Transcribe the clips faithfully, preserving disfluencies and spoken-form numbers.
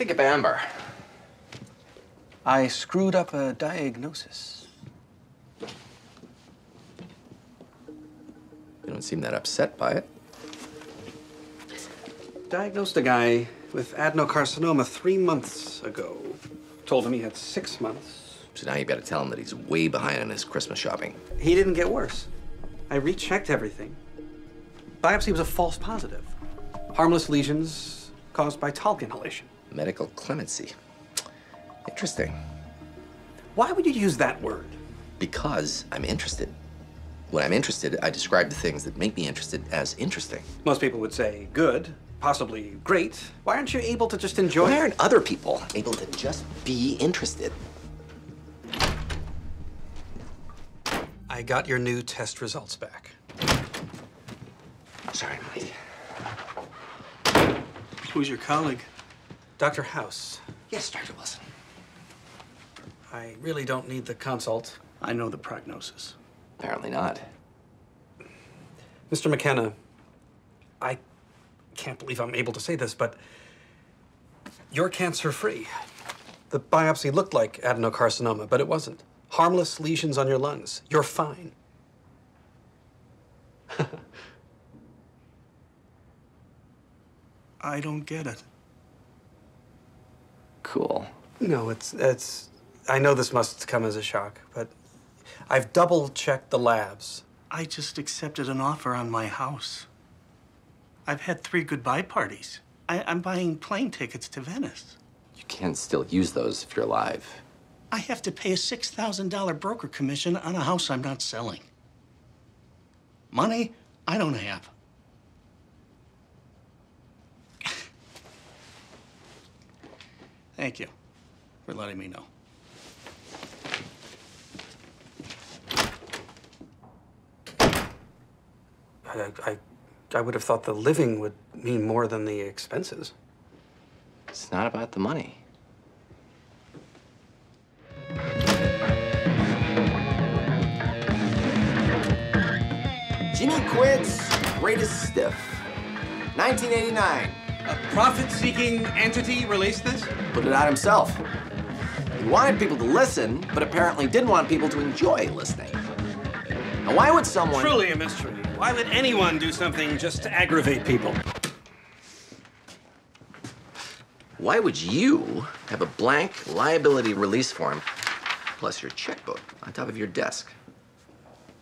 think about Amber? I screwed up a diagnosis. You don't seem that upset by it. Diagnosed a guy with adenocarcinoma three months ago. Told him he had six months. So now you've got to tell him that he's way behind on his Christmas shopping. He didn't get worse. I rechecked everything. Biopsy was a false positive. Harmless lesions caused by talc inhalation. Medical clemency. Interesting. Why would you use that word? Because I'm interested. When I'm interested, I describe the things that make me interested as interesting. Most people would say good, possibly great. Why aren't you able to just enjoy? Why aren't other people able to just be interested? I got your new test results back. Sorry, Mike. Who's your colleague? Doctor House. Yes, Doctor Wilson. I really don't need the consult. I know the prognosis. Apparently not. Mister McKenna, I can't believe I'm able to say this, but you're cancer-free. The biopsy looked like adenocarcinoma, but it wasn't. Harmless lesions on your lungs. You're fine. I don't get it. Cool. No, it's, it's, I know this must come as a shock, but I've double-checked the labs. I just accepted an offer on my house. I've had three goodbye parties. I, I'm buying plane tickets to Venice. You can still use those if you're alive. I have to pay a six thousand dollar broker commission on a house I'm not selling. Money I don't have. Thank you for letting me know. I, I, I would have thought the living would mean more than the expenses. It's not about the money. Jimmy Quits, greatest stiff, nineteen eighty-nine. A profit-seeking entity released this? Put it out himself. He wanted people to listen, but apparently didn't want people to enjoy listening. Now, why would someone... Truly a mystery. Why would anyone do something just to aggravate people? Why would you have a blank liability release form plus your checkbook on top of your desk?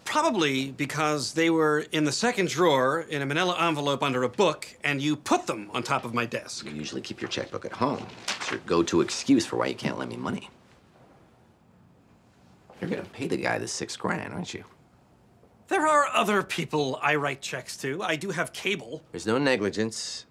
Probably because they were in the second drawer in a manila envelope under a book, and you put them on top of my desk. You usually keep your checkbook at home. It's your go-to excuse for why you can't lend me money. You're gonna pay the guy the six grand, aren't you? There are other people I write checks to. I do have cable. There's no negligence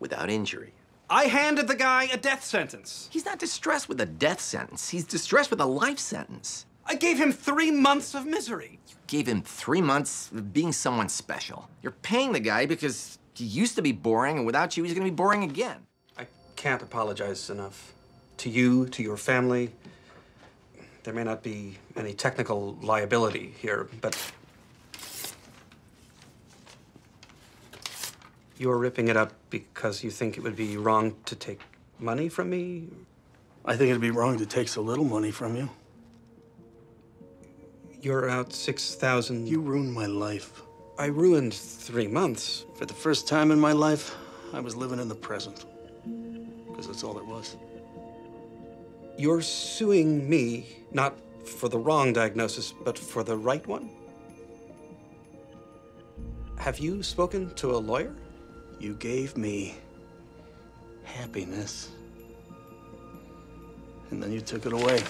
without injury. I handed the guy a death sentence. He's not distressed with a death sentence. He's distressed with a life sentence. I gave him three months of misery. You gave him three months of being someone special. You're paying the guy because he used to be boring, and without you, he's gonna be boring again. I can't apologize enough. To you, to your family. There may not be any technical liability here, but... You're ripping it up because you think it would be wrong to take money from me? I think it'd be wrong to take so little money from you. You're out six thousand. You ruined my life. I ruined three months. For the first time in my life, I was living in the present. Because that's all there was. You're suing me, not for the wrong diagnosis, but for the right one? Have you spoken to a lawyer? You gave me happiness. And then you took it away.